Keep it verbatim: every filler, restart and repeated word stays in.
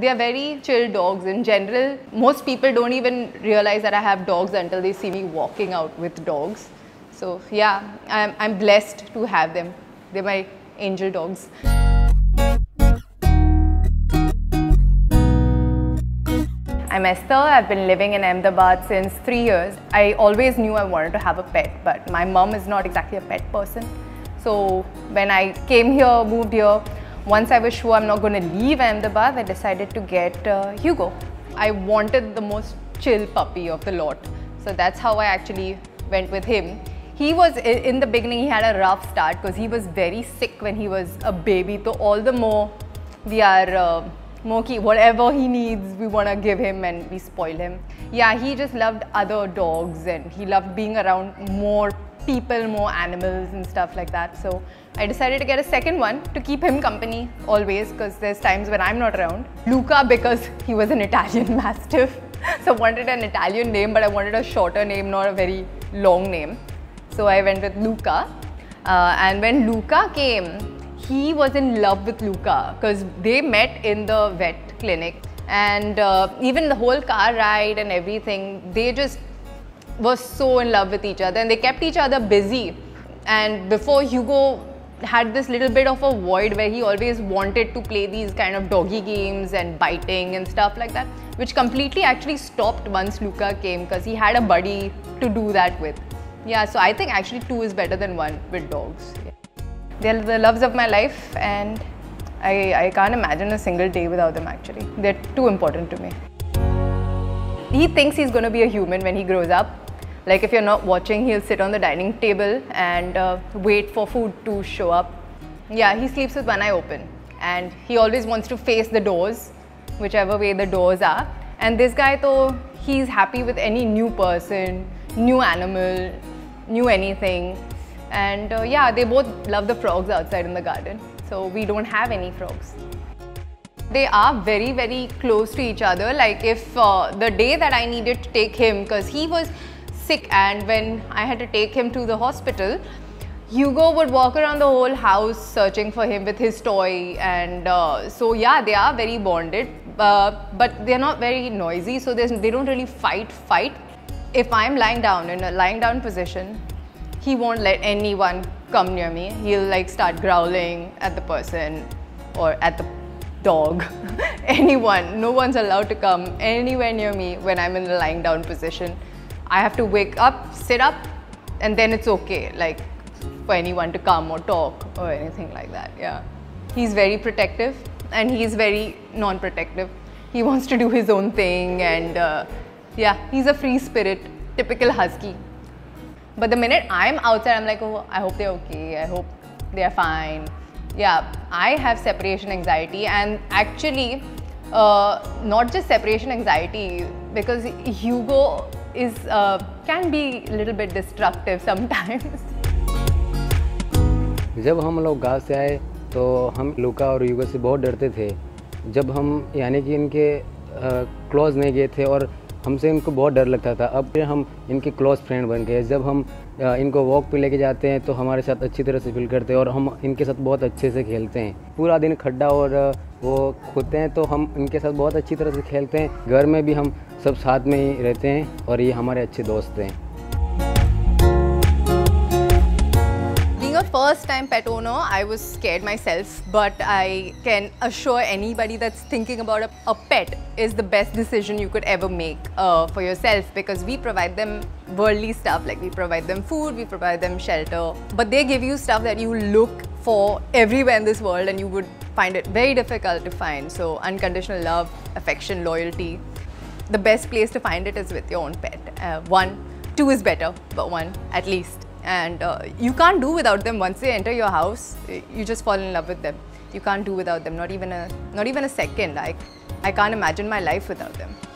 They are very chill dogs in general. Most people don't even realize that I have dogs until they see me walking out with dogs. So yeah, I'm, I'm blessed to have them. They're my angel dogs. I'm Esther. I've been living in Ahmedabad since three years. I always knew I wanted to have a pet, but my mom is not exactly a pet person. So when I came here, moved here, once I was sure I'm not going to leave Ahmedabad, I decided to get uh, Hugo. I wanted the most chill puppy of the lot. So that's how I actually went with him. He was, in the beginning, he had a rough start because he was very sick when he was a baby. So all the more we are... Uh, Moki, whatever he needs, we want to give him and we spoil him. Yeah, he just loved other dogs and he loved being around more people, more animals and stuff like that. So I decided to get a second one to keep him company always, because there's times when I'm not around. Luca, because he was an Italian Mastiff. So I wanted an Italian name, but I wanted a shorter name, not a very long name. So I went with Luca. Uh, and when Luca came, he was in love with Luca because they met in the vet clinic, and uh, even the whole car ride and everything, they just were so in love with each other and they kept each other busy. And before, Hugo had this little bit of a void where he always wanted to play these kind of doggy games and biting and stuff like that, which completely actually stopped once Luca came because he had a buddy to do that with. Yeah, so I think actually two is better than one with dogs. They're the loves of my life, and I, I can't imagine a single day without them actually. They're too important to me. He thinks he's going to be a human when he grows up. Like, if you're not watching, he'll sit on the dining table and uh, wait for food to show up. Yeah, he sleeps with one eye open and he always wants to face the doors, whichever way the doors are. And this guy, though, he's happy with any new person, new animal, new anything. And uh, yeah, they both love the frogs outside in the garden. So we don't have any frogs. They are very, very close to each other. Like, if uh, the day that I needed to take him, because he was sick, and when I had to take him to the hospital, Hugo would walk around the whole house searching for him with his toy. And uh, so yeah, they are very bonded, uh, but they're not very noisy. So they don't really fight, fight. If I'm lying down in a lying down position, he won't let anyone come near me. He'll like start growling at the person or at the dog. Anyone, no one's allowed to come anywhere near me when I'm in the lying down position. I have to wake up, sit up, and then it's okay, like, for anyone to come or talk or anything like that, yeah. He's very protective and he's very non-protective. He wants to do his own thing, and uh, yeah, he's a free spirit, typical husky. But the minute I'm outside, I'm like, oh, I hope they're okay, I hope they're fine. Yeah, I have separation anxiety, and actually, uh, not just separation anxiety, because Hugo is, uh, can be a little bit destructive sometimes. जब हम लोग गांव से आए, तो हम लुका और युगो से बहुत डरते थे। जब हम, यानी कि इनके क्लोज नहीं गए थे और हमसे इनको बहुत डर लगता था, अब हम इनके क्लोज फ्रेंड बन गए। जब हम इनको वॉक पे लेके जाते हैं तो हमारे साथ अच्छी तरह से फील करते हैं और हम इनके साथ बहुत अच्छे से खेलते हैं। पूरा दिन खड्डा और वो खोदते हैं तो हम इनके साथ बहुत अच्छी तरह से खेलते हैं। घर में भी हम सब साथ में ही रहते हैं और ये हमारे अच्छे दोस्त हैं। First time pet owner, I was scared myself, but I can assure anybody that's thinking about a, a pet is the best decision you could ever make uh, for yourself, because we provide them worldly stuff, like we provide them food, we provide them shelter, but they give you stuff that you look for everywhere in this world and you would find it very difficult to find. So unconditional love, affection, loyalty, the best place to find it is with your own pet. Uh, one, two is better, but one at least. And uh, you can't do without them. Once they enter your house, you just fall in love with them. You can't do without them, not even a, not even a second. I, I can't imagine my life without them.